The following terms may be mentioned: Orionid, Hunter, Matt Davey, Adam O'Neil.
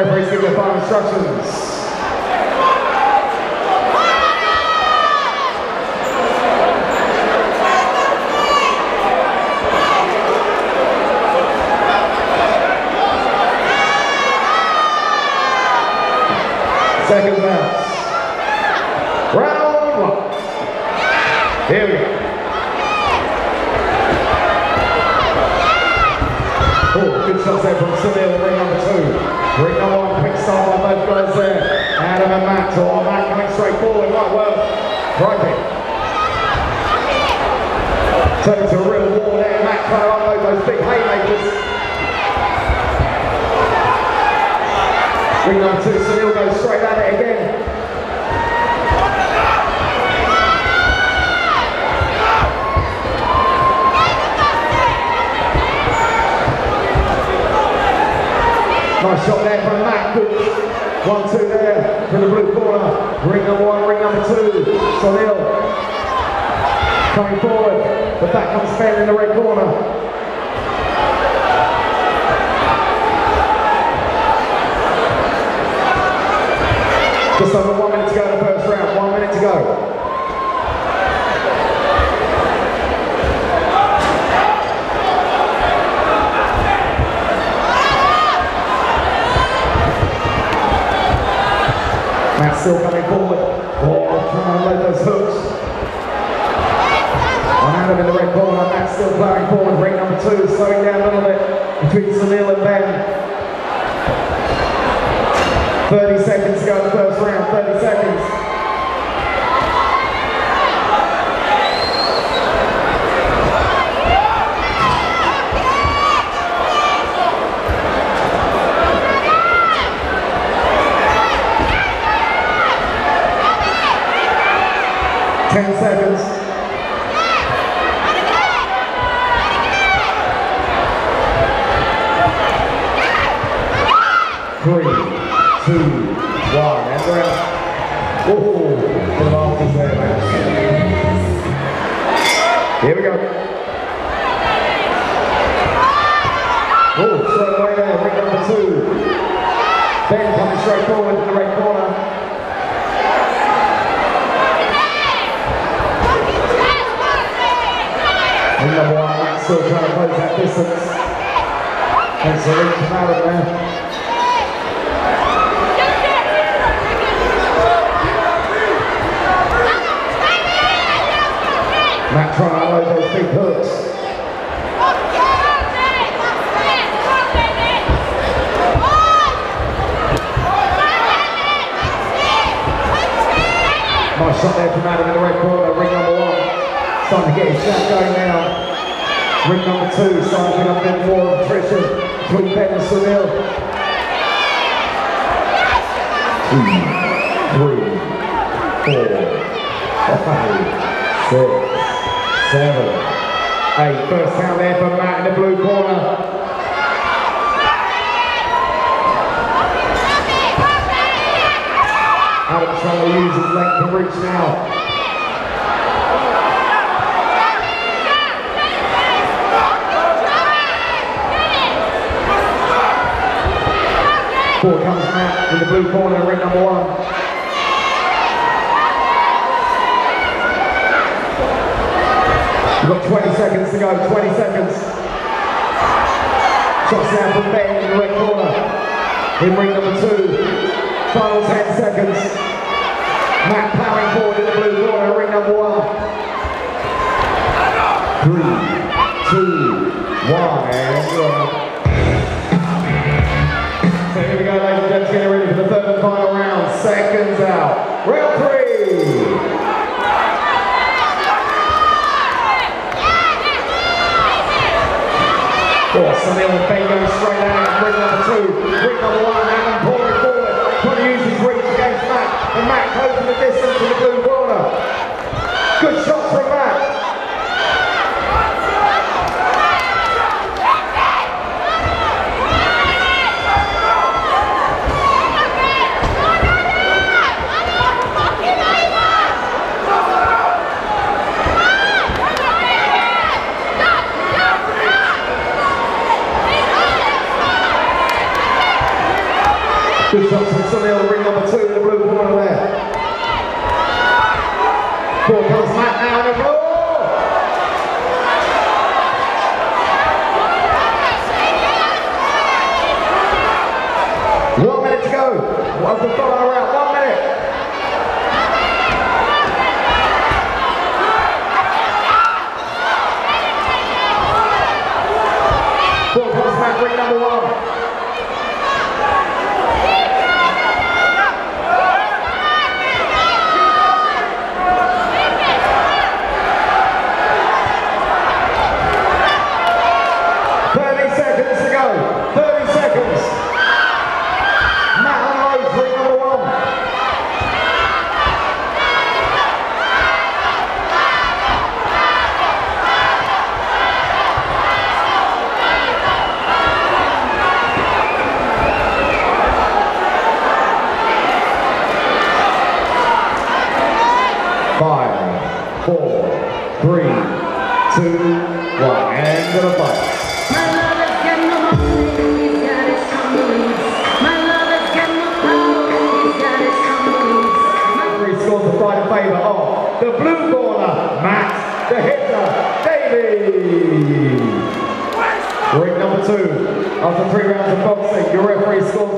Secretary, please give the final instructions. Second match. Round 1. Here we go. Oh, good shots there from Sunil, ring number 2. Ring number 1 picks on both guys there. Adam and Matt. Oh, Matt coming straight forward. Right well. Crikey. Turns to a real war there. Matt trying to unload those big haymakers. Ring number 2, Sunil goes straight at it again. Nice shot there from Matt. Good 1-2 there from the blue corner. Ring number 1, ring number 2. Sunil coming forward, but that comes fair in the red corner. Just over 1 minute to go in the first round, 1 minute to go. Matt's still coming forward. Oh, trying to load those hooks. On Adam in the red corner, Matt's still playing forward. Ring number 2, slowing down a little bit between Sunil and Ben. 30 seconds to go in the first round, 30 seconds. Yeah. 10 seconds. Yeah. 3, 2, 1, and we're out. Oh, the last is there, man. Here we go. Oh, straight away there, ring number 2. Ben coming straight forward in the red corner. Ring number 1, Matt's still trying to close that distance. Thanks for reaching out of there. Matt trying to load those big hooks. Nice shot there from Adam in the red corner. Ring number 1. Starting to get his shot going now. Ring number 2. Starting to pick up them for attrition between Ben and Sunil. 2, 3, 4, 5, 6, 7, 8. First count there for Matt in the blue corner. Adam's trying to use his length and reach now. Forward comes Matt in the blue corner, ring number 1. We've got 20 seconds to go, 20 seconds. Shots now from Ben in the red corner. In ring number 2. Final 10 seconds. Matt powering forward in the blue corner, ring number 1. 3, 2, 1, and go. So here we go, ladies and gents, getting ready for the third and final round. Seconds out. Round 3. Oh, Sunil and Ben going straight out. Ring number 2, ring number 1, Adam pouring forward, trying to use his reach against Matt, and Matt closing the distance to the blue corner. Good shot from Matt. Matt O'Neil, ring number 2 in the blue corner there. Ball comes Matt now in the roll. What's the follower out? 1 minute. Ball comes back, ring number 1. Ring number 2. After 3 rounds of boxing, your referee scores